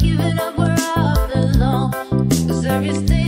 Give it up where I belong, 'cause every stage